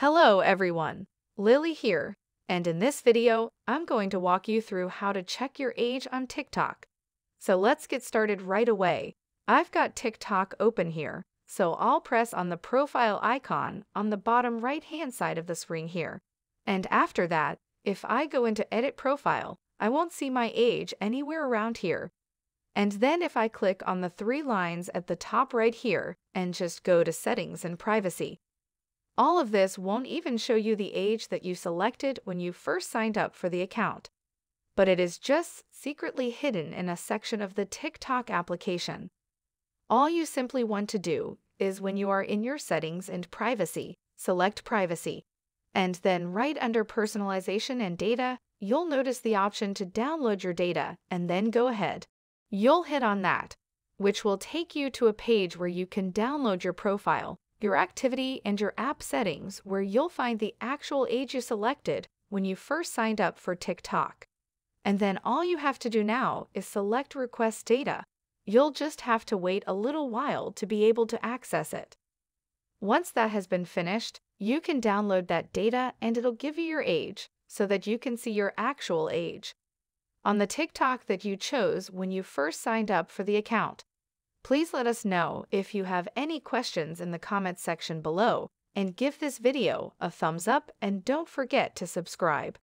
Hello everyone, Lily here, and in this video, I'm going to walk you through how to check your age on TikTok. So let's get started right away. I've got TikTok open here, so I'll press on the profile icon on the bottom right-hand side of the screen here. And after that, if I go into Edit Profile, I won't see my age anywhere around here. And then if I click on the three lines at the top right here and just go to Settings and Privacy, all of this won't even show you the age that you selected when you first signed up for the account. But it is just secretly hidden in a section of the TikTok application. All you simply want to do is when you are in your settings and privacy, select privacy. And then right under personalization and data, you'll notice the option to download your data and then go ahead. You'll hit on that, which will take you to a page where you can download your profile, your activity, and your app settings, where you'll find the actual age you selected when you first signed up for TikTok. And then all you have to do now is select Request Data. You'll just have to wait a little while to be able to access it. Once that has been finished, you can download that data and it'll give you your age so that you can see your actual age on the TikTok that you chose when you first signed up for the account. Please let us know if you have any questions in the comments section below, and give this video a thumbs up and don't forget to subscribe.